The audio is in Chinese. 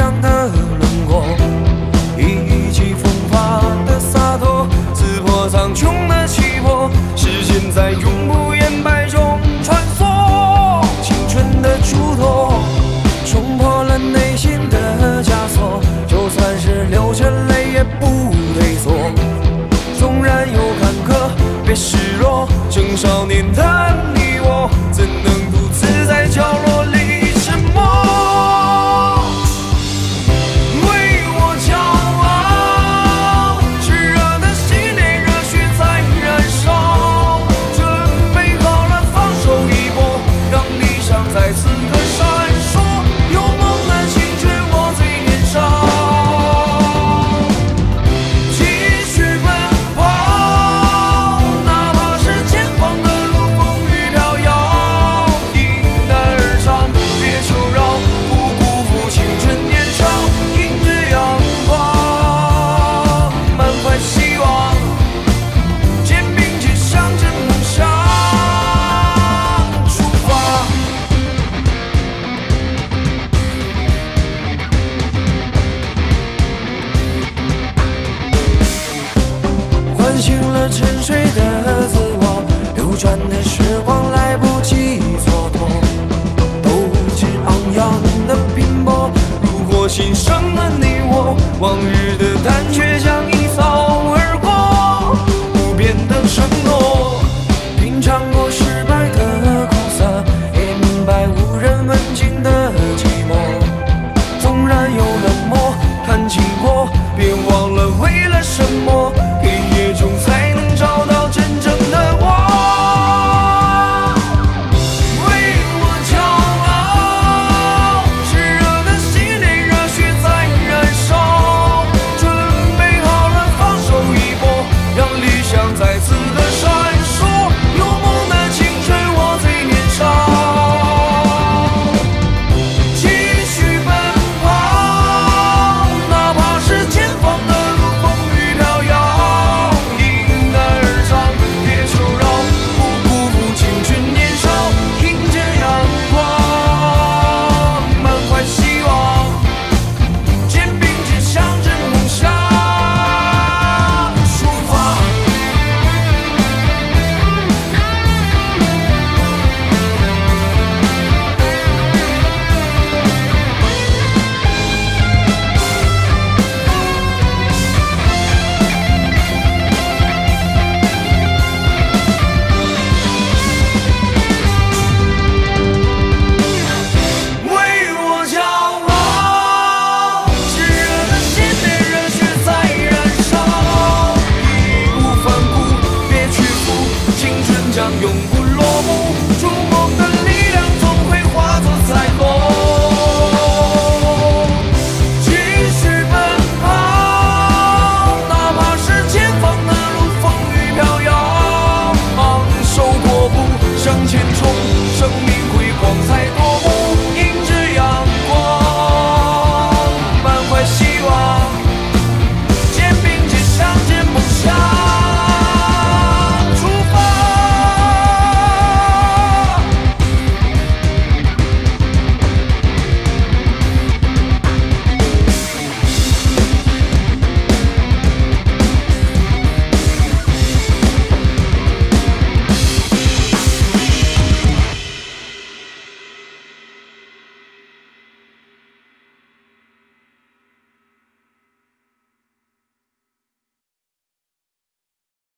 想的轮廓，一起风发的洒脱，刺破苍穹的气魄，是现在永不言败中穿梭。青春的出头，冲破了内心的枷锁，就算是流着泪也不退缩。纵然有坎坷，别示弱，青少年的你我，怎能独自在角落里？ 往日的。